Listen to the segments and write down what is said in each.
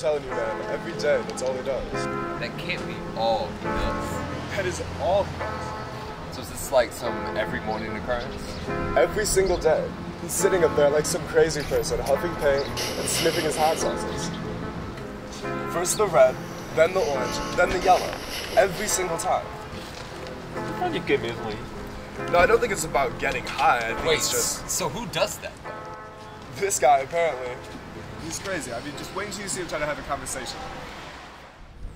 telling you, man, every day, that's all he does. That can't be all he does. That is all he does. So is this like some every morning occurrence? Every single day. He's sitting up there like some crazy person, huffing paint and sniffing his hot sauces. First the red, then the orange, then the yellow. Every single time. Why don't you give me his lead? No, I don't think it's about getting high. I think it's just... So who does that? This guy, apparently. He's crazy. I mean, just wait until you see him trying to have a conversation.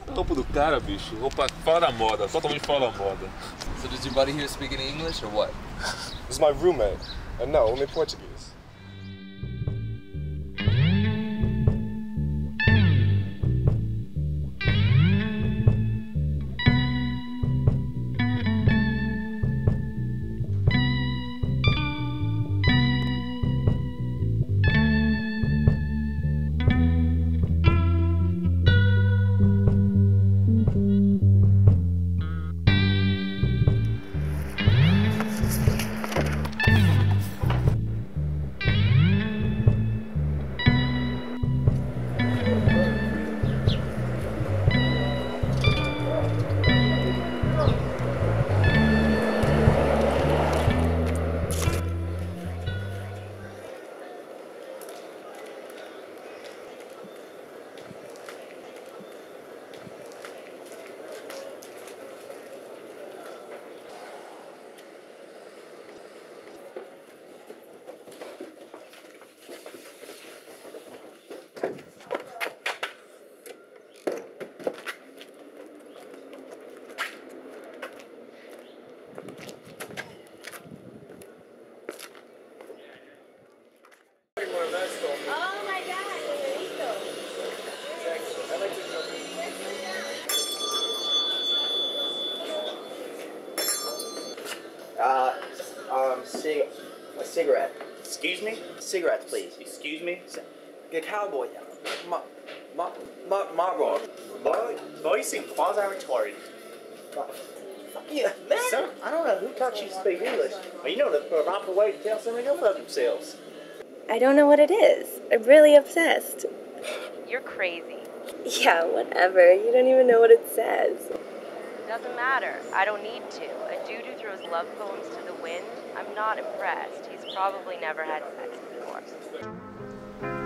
Topo do cara, bicho. Roupa fora da moda. Totalmente fora da moda. So does your buddy here speak any English or what? This is my roommate. And no, only Portuguese. A cigarette. Excuse me? Cigarettes, please. Excuse me? Get a cowboy down. Margot. Boy, you seem quasi-retarded. Fuck you, man. Sir, I don't know who taught you to speak English. Well, you know the proper way to tell somebody to love themselves. I don't know what it is. I'm really obsessed. You're crazy. Yeah, whatever. You don't even know what it says. Doesn't matter. I don't need to. A dude who throws love poems to the wind, I'm not impressed. He's probably never had sex before.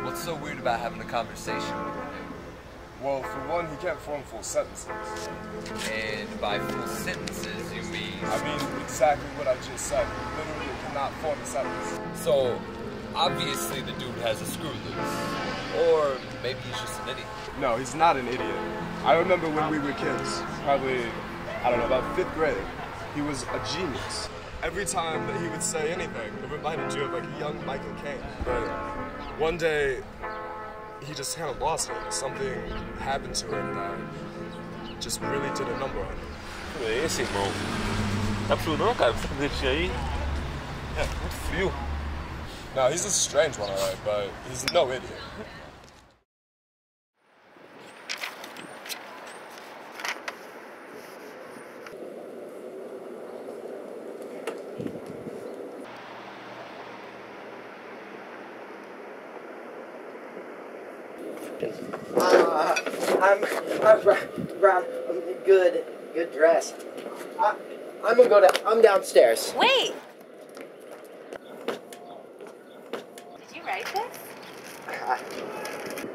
What's so weird about having a conversation with a dude? Well, for one, he can't form full sentences. And by full sentences, you mean... I mean exactly what I just said. He literally cannot form a sentence. So, obviously the dude has a screw loose. Or maybe he's just an idiot. No, he's not an idiot. I remember when we were kids, probably, I don't know, about 5th grade, he was a genius. Every time that he would say anything, it reminded you of like a young Michael Caine. But one day, he just kind of lost it. Something happened to him that just really did a number on him. Who é esse, irmão? Tá frio não, cara? Você tá bonitinho aí? É, muito frio. Now, he's a strange one, alright, but he's no idiot. Good dress. I'm gonna go down. I'm downstairs. Wait. Did you write this?